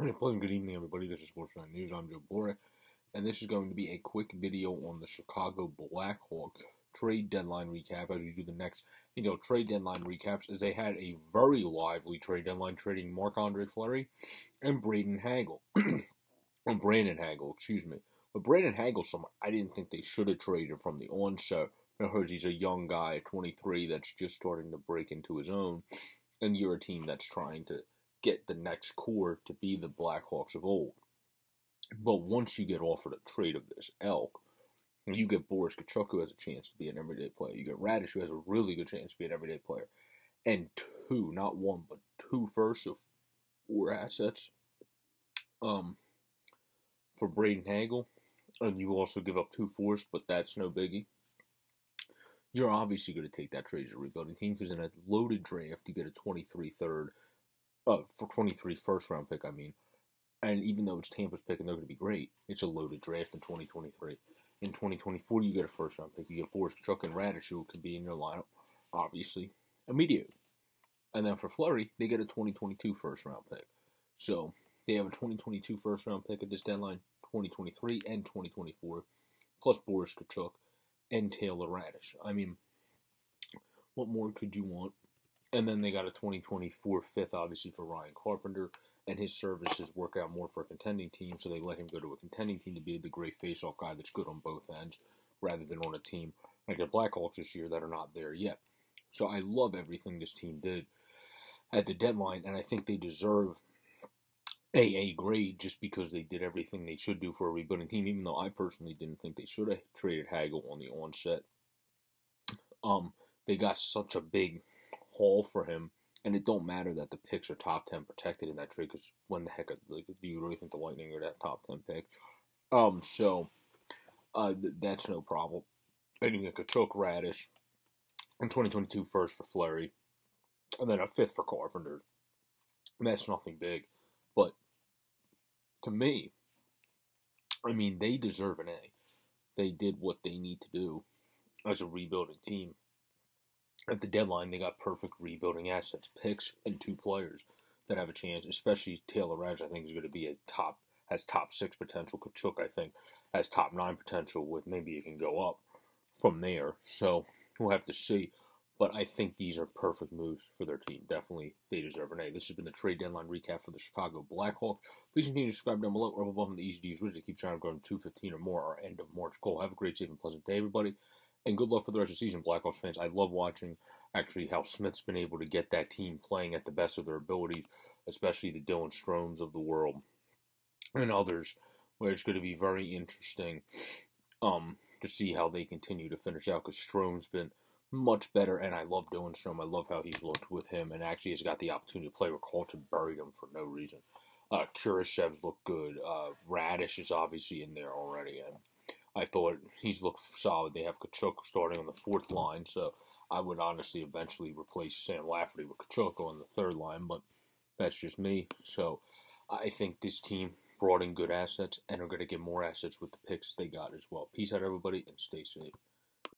A pleasant good evening, everybody. This is Sports Night News. I'm Joe Boric, and this is going to be a quick video on the Chicago Blackhawks trade deadline recap. As we do the next, trade deadline recaps, is they had a very lively trade deadline, trading Marc-Andre Fleury and Brandon Hagel. But Brandon Hagel, someone I didn't think they should have traded from the onset. I heard he's a young guy, 23, that's just starting to break into his own, and you're a team that's trying to get the next core to be the Blackhawks of old. But once you get offered a trade of this elk, you get Boris Katchouk, who has a chance to be an everyday player. You get Raddysh, who has a really good chance to be an everyday player. And two, not one, but two firsts of four assets for Brandon Hagel. And you also give up 2 fourths, but that's no biggie. You're obviously going to take that trade as a rebuilding team, because in a loaded draft, you get a 23 first-round pick, And even though it's Tampa's pick and they're going to be great, it's a loaded draft in 2023. In 2024, you get a first-round pick. You get Boris Katchouk and Raddysh, who could be in your lineup, obviously, immediately. And then for Fleury, they get a 2022 first-round pick. So they have a 2022 first-round pick at this deadline, 2023 and 2024, plus Boris Katchouk and Taylor Raddysh. What more could you want? And then they got a 2024 fifth, obviously, for Ryan Carpenter, and his services work out more for a contending team, so they let him go to a contending team to be the great face-off guy that's good on both ends, rather than on a team like the Blackhawks this year that are not there yet. So I love everything this team did at the deadline, and I think they deserve A grade just because they did everything they should do for a rebuilding team, even though I personally didn't think they should have traded Hagel on the onset. They got such a big haul for him, and it don't matter that the picks are top 10 protected in that trade, because when the heck do you really think the Lightning are that top 10 pick? That's no problem. And you get Katchouk, Raddysh, and 2022 first for Fleury, and then a fifth for Carpenter. And that's nothing big, but to me, they deserve an A. They did what they need to do as a rebuilding team. At the deadline, they got perfect rebuilding assets, picks, and 2 players that have a chance, especially Taylor Raddysh, I think, is going to be has top 6 potential. Katchouk, I think, has top 9 potential, with maybe it can go up from there. So we'll have to see. But I think these are perfect moves for their team. Definitely, they deserve an A. This has been the trade deadline recap for the Chicago Blackhawks. Please continue to subscribe down below or above on the easy to use widget to keep channel growing 215 or more our end of March goal. Have a great, safe, and pleasant day, everybody. And good luck for the rest of the season, Blackhawks fans. I love watching, actually, how Smith's been able to get that team playing at the best of their abilities, especially the Dylan Stromes of the world and others, where it's going to be very interesting to see how they continue to finish out, because Strome's been much better, and I love Dylan Strome. I love how he's looked with him, and actually has got the opportunity to play with Colliton, buried him for no reason. Kurashev's looked good. Raddysh is obviously in there already, and I thought he's looked solid. They have Katchouk starting on the 4th line, so I would honestly eventually replace Sam Lafferty with Katchouk on the 3rd line, but that's just me. So I think this team brought in good assets, and are going to get more assets with the picks they got as well. Peace out, everybody, and stay safe.